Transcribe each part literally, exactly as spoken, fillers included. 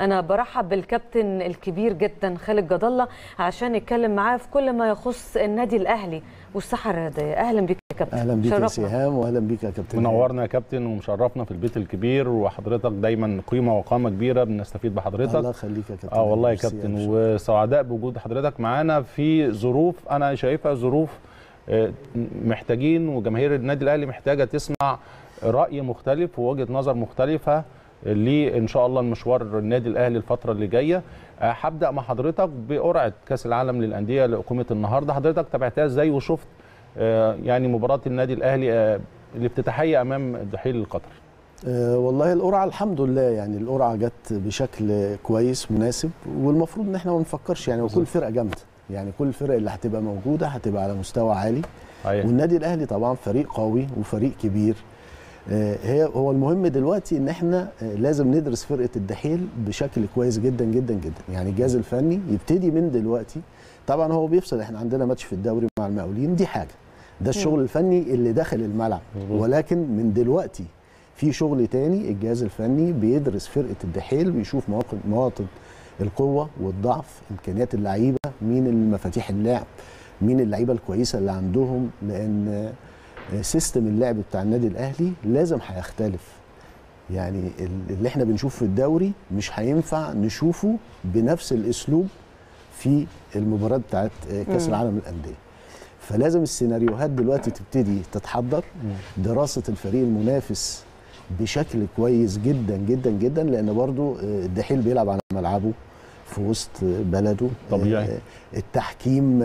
انا برحب بالكابتن الكبير جدا خالد جادالله عشان نتكلم معاه في كل ما يخص النادي الاهلي والساحه الرياضيه. اهلا بك يا كابتن. اهلا بك يا سهام واهلا بك يا كابتن. منورنا يا كابتن ومشرفنا في البيت الكبير، وحضرتك دايما قيمه وقامه كبيره، بنستفيد بحضرتك. الله يخليك يا كابتن. اه والله يا كابتن، وسعداء بوجود حضرتك معانا في ظروف انا شايفها ظروف محتاجين، وجماهير النادي الاهلي محتاجه تسمع راي مختلف ووجهه نظر مختلفه ليه ان شاء الله المشوار النادي الاهلي الفتره اللي جايه. هبدا مع حضرتك بقرعه كاس العالم للانديه اللي اقيمت النهارده، حضرتك تابعتها ازاي وشفت يعني مباراه النادي الاهلي الافتتاحيه امام الدحيل القطري؟ أه والله القرعه الحمد لله، يعني القرعه جت بشكل كويس مناسب، والمفروض ان احنا ما نفكرش يعني، وكل فرقه جامده يعني، كل الفرق اللي هتبقى موجوده هتبقى على مستوى عالي. أيه. والنادي الاهلي طبعا فريق قوي وفريق كبير. هي هو المهم دلوقتي ان احنا لازم ندرس فرقه الدحيل بشكل كويس جدا جدا جدا، يعني الجهاز الفني يبتدي من دلوقتي. طبعا هو بيفصل، احنا عندنا ماتش في الدوري مع المقاولين، دي حاجه، ده الشغل الفني اللي داخل الملعب، ولكن من دلوقتي في شغل تاني الجهاز الفني بيدرس فرقه الدحيل، بيشوف مواطن مواطن القوه والضعف، امكانيات اللعيبه، مين المفاتيح اللعب، مين اللعيبه الكويسه اللي عندهم، لان سيستم اللعب بتاع النادي الاهلي لازم هيختلف. يعني اللي احنا بنشوفه في الدوري مش هينفع نشوفه بنفس الاسلوب في المباراه بتاعت كاس العالم للانديه. فلازم السيناريوهات دلوقتي تبتدي تتحضر، دراسه الفريق المنافس بشكل كويس جدا جدا جدا، لان برضو الدحيل بيلعب على ملعبه في وسط بلده طبيعي. التحكيم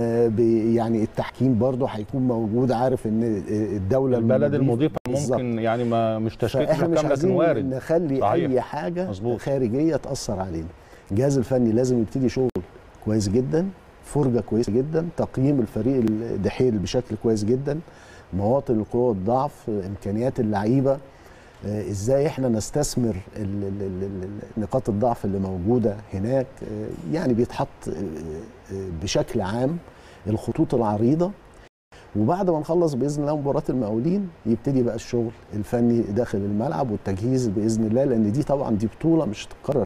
يعني التحكيم برضه هيكون موجود، عارف ان الدوله البلد المضيفه ممكن يعني ما مش تشكيك كامله، لكن وارد نخلي صحيح. اي حاجه مزبوط. خارجيه تاثر علينا. الجهاز الفني لازم يبتدي شغل كويس جدا، فرجه كويسه جدا، تقييم الفريق الدحيل بشكل كويس جدا، مواطن القوه والضعف، امكانيات اللعيبه، ازاي احنا نستثمر نقاط الضعف اللي موجوده هناك. يعني بيتحط بشكل عام الخطوط العريضه، وبعد ما نخلص باذن الله مباراه المقاولين يبتدي بقى الشغل الفني داخل الملعب والتجهيز باذن الله، لان دي طبعا دي بطوله مش هتتكرر